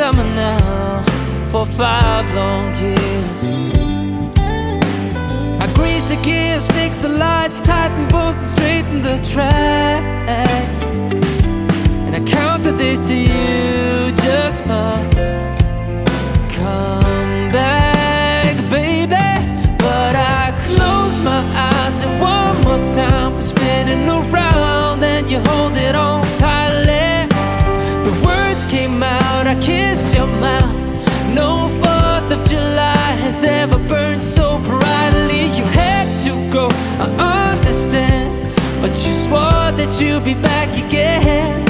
summer now for 5 long years. I grease the gears, fix the lights, tighten bolts and straighten the tracks. And I count the days to you, just my comeback, baby. But I close my eyes and one more time we're spinning around, and you hold it on tightly. The words came out, I kissed your mouth. No 4th of July has ever burned so brightly. You had to go, I understand, but you swore that you'd be back again.